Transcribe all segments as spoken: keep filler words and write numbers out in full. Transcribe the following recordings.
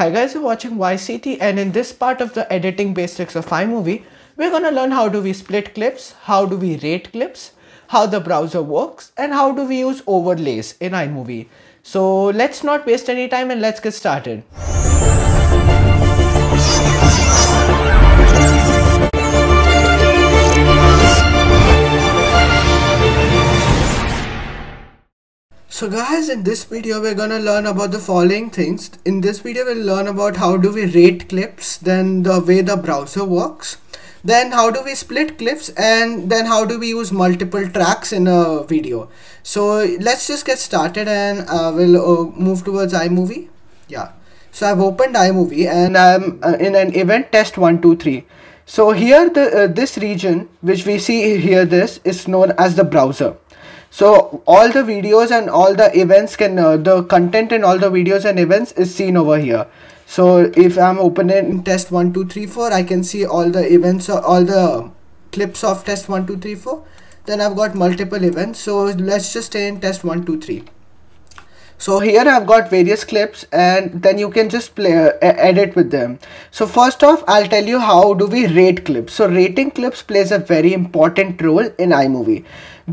Hi guys, you're watching Y C T, and in this part of the editing basics of iMovie, we're gonna learn how do we split clips, how do we rate clips, how the browser works, and how do we use overlays in iMovie. So let's not waste any time and let's get started. So guys, in this video we're gonna learn about the following things. In this video we'll learn about how do we rate clips, then the way the browser works, then how do we split clips, and then how do we use multiple tracks in a video. So let's just get started and uh, we'll uh, move towards iMovie. Yeah, so I've opened iMovie and I'm uh, in an event test one two three. So here the uh, this region which we see here, this is known as the browser. So all the videos and all the events can uh, the content in all the videos and events is seen over here. So if I'm opening test one two three four, I can see all the events or all the clips of test one two three four. Then I've got multiple events. So let's just stay in test one two three. So here I've got various clips, and then you can just play uh, edit with them. So first off, I'll tell you how do we rate clips. So rating clips plays a very important role in iMovie.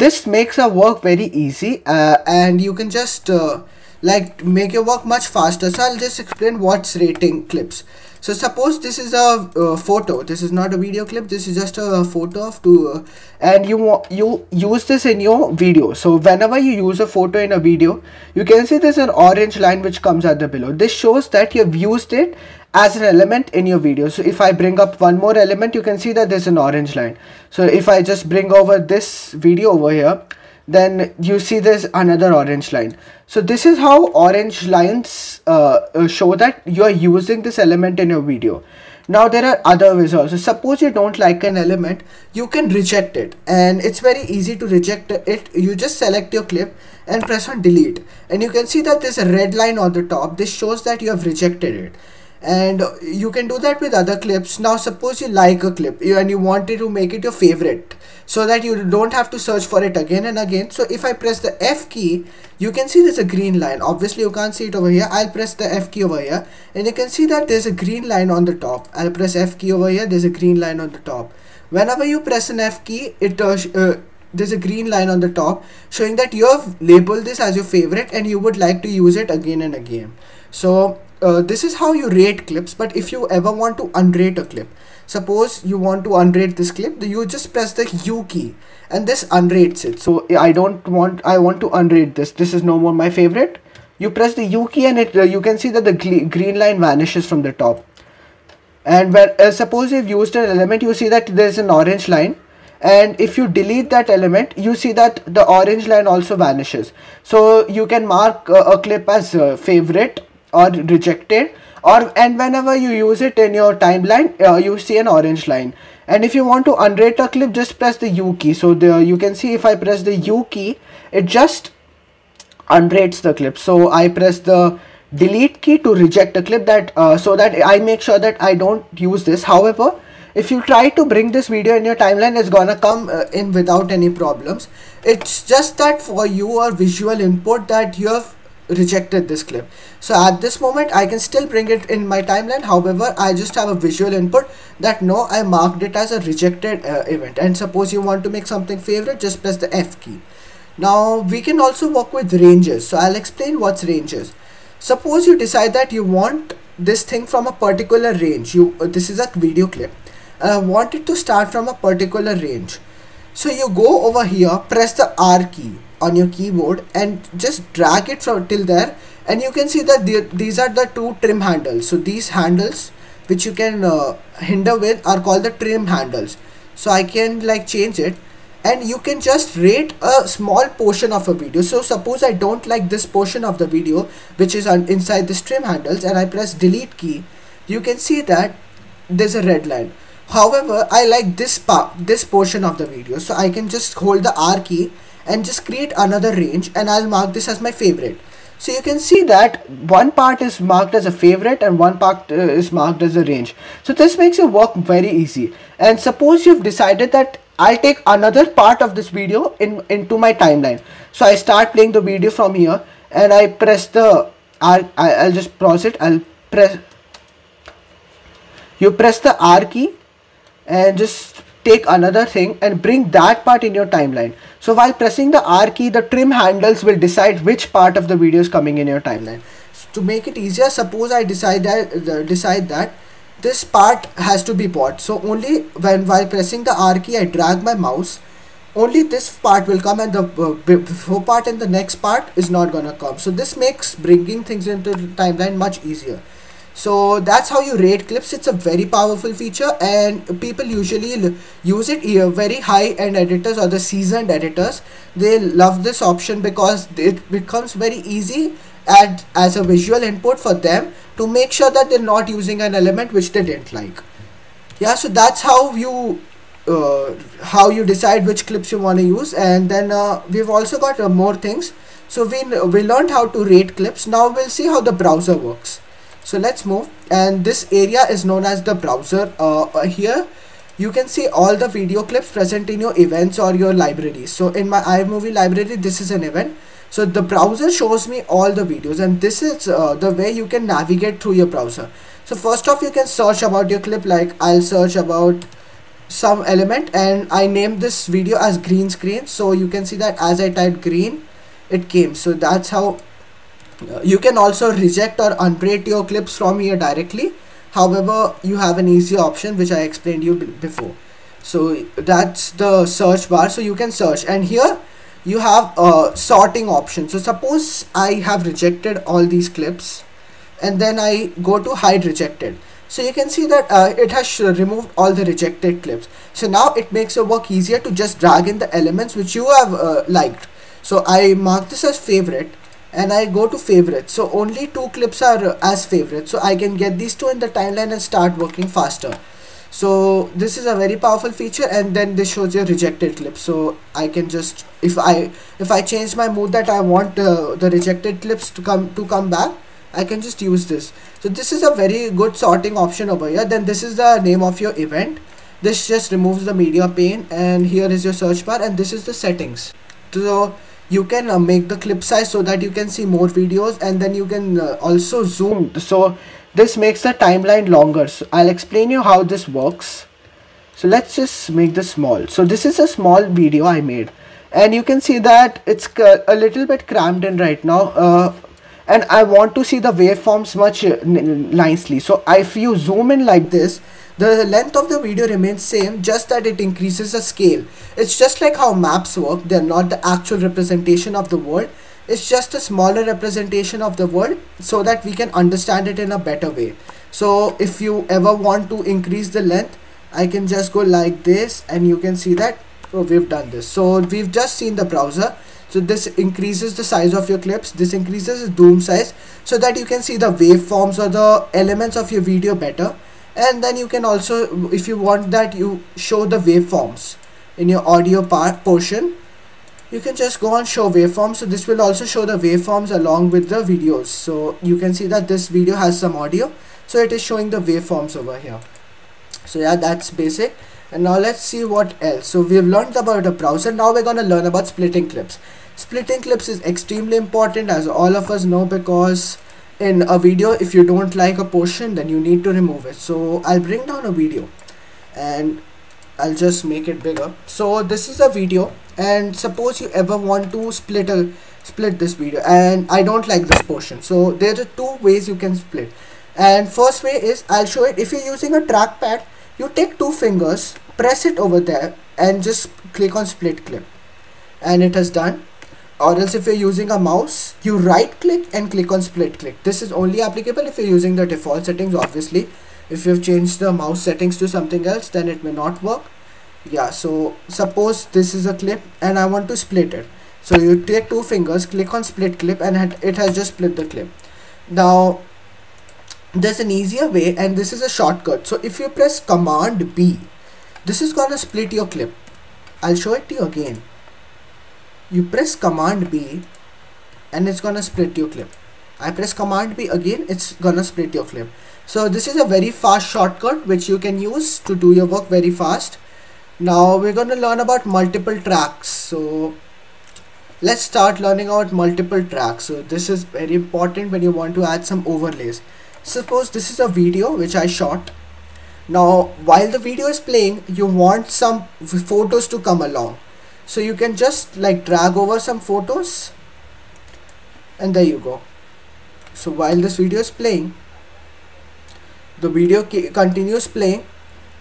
This makes our work very easy uh, and you can just uh, like make your work much faster. So I'll just explain what's rating clips. So suppose this is a uh, photo. This is not a video clip. This is just a photo of two uh, and you you use this in your video. So whenever you use a photo in a video, you can see there's an orange line which comes at the below. This shows that you've used it as an element in your video. So if I bring up one more element, you can see that there's an orange line. So if I just bring over this video over here, then you see there's another orange line. So this is how orange lines uh, show that you're using this element in your video. Now there are other ways also. Suppose you don't like an element, you can reject it, and it's very easy to reject it. You just select your clip and press on delete, and you can see that there's a red line on the top. This shows that you have rejected it. And you can do that with other clips. Now suppose you like a clip and you wanted to make it your favorite so that you don't have to search for it again and again. So if I press the F key, you can see there's a green line. Obviously you can't see it over here. I'll press the F key over here and you can see that there's a green line on the top. I'll press F key over here, there's a green line on the top. Whenever you press an F key, it uh, uh, there's a green line on the top showing that you have labeled this as your favorite and you would like to use it again and again. So Uh, this is how you rate clips. But if you ever want to unrate a clip, suppose you want to unrate this clip, you just press the U key and this unrates it. So I don't want, I want to unrate this. This is no more my favorite. You press the U key and it, uh, you can see that the green line vanishes from the top. And where, uh, suppose you've used an element, you see that there's an orange line. And if you delete that element, you see that the orange line also vanishes. So you can mark uh, a clip as uh, favorite or rejected, or and whenever you use it in your timeline, uh, you see an orange line. And if you want to unrate a clip, just press the U key. So the, you can see if I press the U key, it just unrates the clip. So I press the delete key to reject a clip, that uh, so that I make sure that I don't use this. However, if you try to bring this video in your timeline, it's gonna come uh, in without any problems. It's just that for your visual input that you have rejected this clip. So at this moment I can still bring it in my timeline. However, I just have a visual input that no, I marked it as a rejected uh, event. And suppose you want to make something favorite, just press the F key. Now we can also work with ranges. So I'll explain what's ranges. Suppose you decide that you want this thing from a particular range. You uh, this is a video clip and I want it to start from a particular range. So you go over here, press the R key on your keyboard and just drag it from till there, and you can see that the, these are the two trim handles. So these handles which you can uh, hinder with are called the trim handles. So I can like change it, and you can just rate a small portion of a video. So suppose I don't like this portion of the video which is on inside this trim handles, and I press delete key, you can see that there's a red line. However, I like this part, this portion of the video, so I can just hold the R key and just create another range, and I'll mark this as my favorite. So you can see that one part is marked as a favorite and one part uh, is marked as a range. So this makes your work very easy. And suppose you've decided that I'll take another part of this video in into my timeline. So I start playing the video from here and I press the, I, I'll just pause it, I'll press you press the R key and just take another thing and bring that part in your timeline. So while pressing the R key, the trim handles will decide which part of the video is coming in your timeline. So to make it easier, suppose I decide that, uh, decide that this part has to be bought. So only when while pressing the R key, I drag my mouse, only this part will come and the uh, before part and the next part is not gonna come. So this makes bringing things into the timeline much easier. So that's how you rate clips. It's a very powerful feature and people usually use it. Very high-end editors or the seasoned editors, they love this option because it becomes very easy and as a visual input for them to make sure that they're not using an element which they didn't like. Yeah, so that's how you uh, how you decide which clips you want to use. And then uh, we've also got uh, more things. So we, we learned how to rate clips. Now we'll see how the browser works. So let's move, and this area is known as the browser. Uh, here you can see all the video clips present in your events or your libraries. So in my iMovie library, this is an event. So the browser shows me all the videos, and this is uh, the way you can navigate through your browser. So first off, you can search about your clip. Like I'll search about some element and I named this video as green screen. So you can see that as I typed green, it came. So that's how. You can also reject or unrate your clips from here directly. However, you have an easier option which I explained you before. So that's the search bar. So you can search, and here you have a sorting option. So suppose I have rejected all these clips and then I go to hide rejected. So you can see that uh, it has removed all the rejected clips. So now it makes your work easier to just drag in the elements which you have uh, liked. So I mark this as favorite and I go to favorites. So only two clips are as favorites, so I can get these two in the timeline and start working faster. So this is a very powerful feature. And then this shows your rejected clips. So I can just, if I if I change my mood that I want uh, the rejected clips to come to come back, I can just use this. So this is a very good sorting option over here. Then this is the name of your event. This just removes the media pane, and here is your search bar, and this is the settings. So you can uh, make the clip size so that you can see more videos, and then you can uh, also zoom. So this makes the timeline longer. So I'll explain you how this works. So let's just make this small. So this is a small video I made, and you can see that it's a little bit crammed in right now. Uh, and I want to see the waveforms much nicely. So if you zoom in like this, the length of the video remains same, just that it increases the scale. It's just like how maps work. They're not the actual representation of the world. It's just a smaller representation of the world so that we can understand it in a better way. So if you ever want to increase the length, I can just go like this, and you can see that oh, we've done this. So we've just seen the browser. So this increases the size of your clips. This increases the zoom size so that you can see the waveforms or the elements of your video better. And then you can also, if you want that you show the waveforms in your audio part portion, you can just go and show waveforms. So this will also show the waveforms along with the videos. So you can see that this video has some audio, so it is showing the waveforms over here. So yeah, that's basic. And now let's see what else. So we've learned about the browser. Now we're going to learn about splitting clips. Splitting clips is extremely important, as all of us know, because in a video, if you don't like a portion, then you need to remove it. So I'll bring down a video and I'll just make it bigger. So this is a video, and suppose you ever want to split a split this video, and I don't like this portion. So there are two ways you can split. And first way is, I'll show it. If you're using a trackpad, you take two fingers, press it over there, and just click on split clip, and it has done. Or else if you're using a mouse, you right click and click on split click. This is only applicable if you're using the default settings. Obviously, if you've changed the mouse settings to something else, then it may not work. Yeah, so suppose this is a clip and I want to split it. So you take two fingers, click on split clip, and it has just split the clip. Now there's an easier way, and this is a shortcut. So if you press command B, this is gonna split your clip. I'll show it to you again. You press command B and it's gonna split your clip. I press command B again, it's gonna split your clip. So this is a very fast shortcut which you can use to do your work very fast. Now we're gonna learn about multiple tracks. So let's start learning about multiple tracks. So this is very important when you want to add some overlays. Suppose this is a video which I shot, Now while the video is playing, you want some photos to come along, so you can just like drag over some photos, and there you go. So while this video is playing, the video continues playing,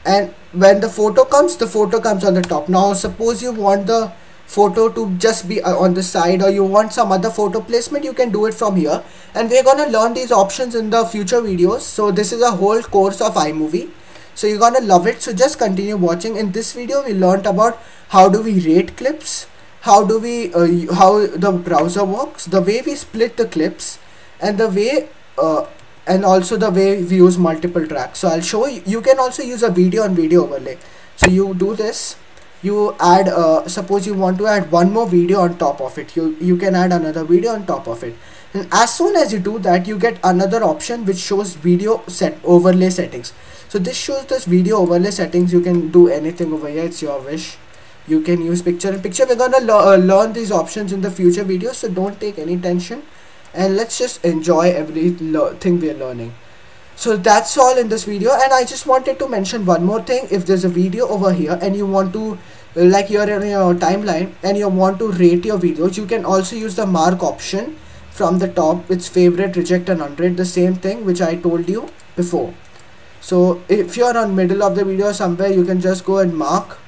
and when the photo comes, the photo comes on the top. Now suppose you want the photo to just be on the side, or you want some other photo placement, you can do it from here, and we're gonna learn these options in the future videos. So this is a whole course of iMovie, so you're gonna love it. So just continue watching. In this video we learned about how do we rate clips, how do we uh, how the browser works, the way we split the clips, and the way uh, and also the way we use multiple tracks. So I'll show you. You can also use a video on video overlay. So you do this, you add uh, suppose you want to add one more video on top of it, you you can add another video on top of it, and as soon as you do that, you get another option which shows video set overlay settings. So this shows this video overlay settings. You can do anything over here, it's your wish. You can use picture in picture. We're gonna le uh, learn these options in the future videos, so don't take any tension, and let's just enjoy everything we're learning. So that's all in this video, and I just wanted to mention one more thing. If there's a video over here and you want to, like you're in your timeline and you want to rate your videos, you can also use the mark option from the top. It's favorite, reject and unrate, the same thing which I told you before. So if you're on middle of the video somewhere, you can just go and mark,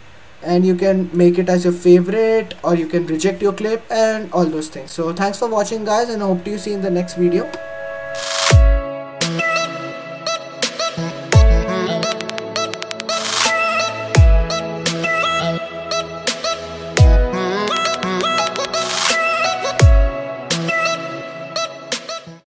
and you can make it as your favorite, or you can reject your clip and all those things. So thanks for watching guys, and I hope to see you in the next video.